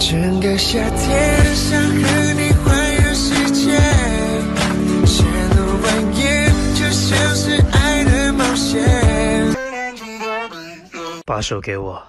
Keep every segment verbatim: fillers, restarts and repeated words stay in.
整个夏天想和你环游世界，喜怒万言就像是爱的冒险。把手给我。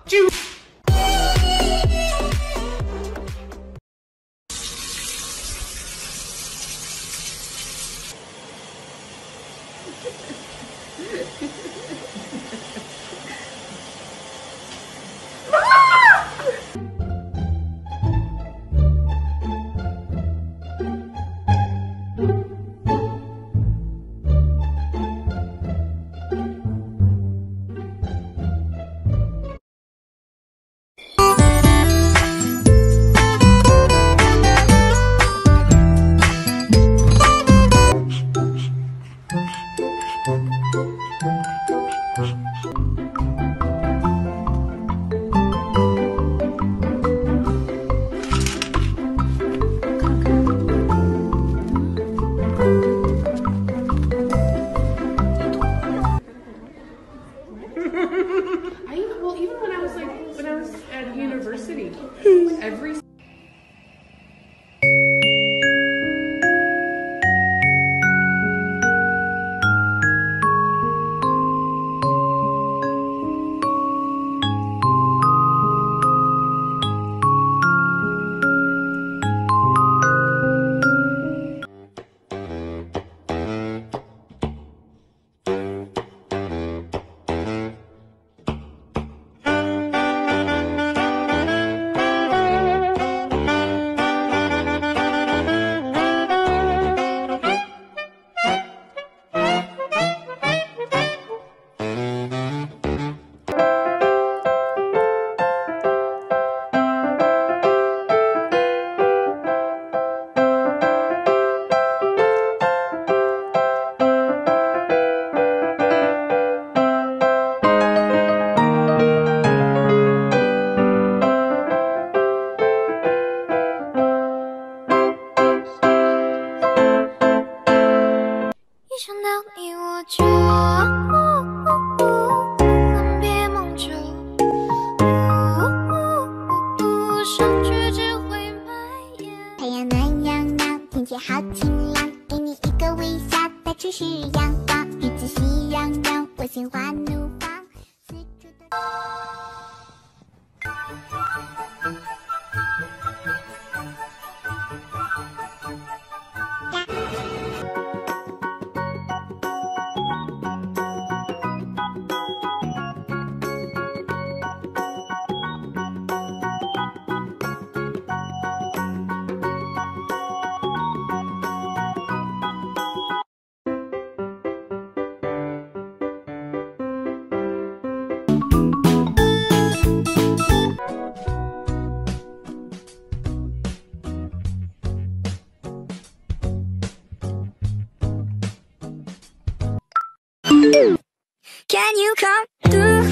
Can you come through?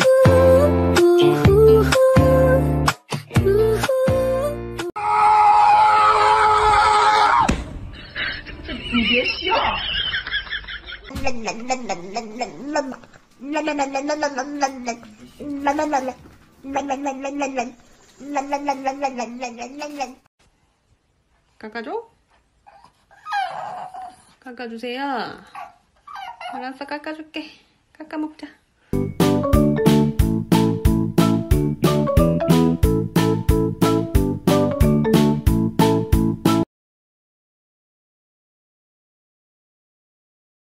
깎아줘? 깎아주세요. 알았어, 깎아줄게. 깎아먹자.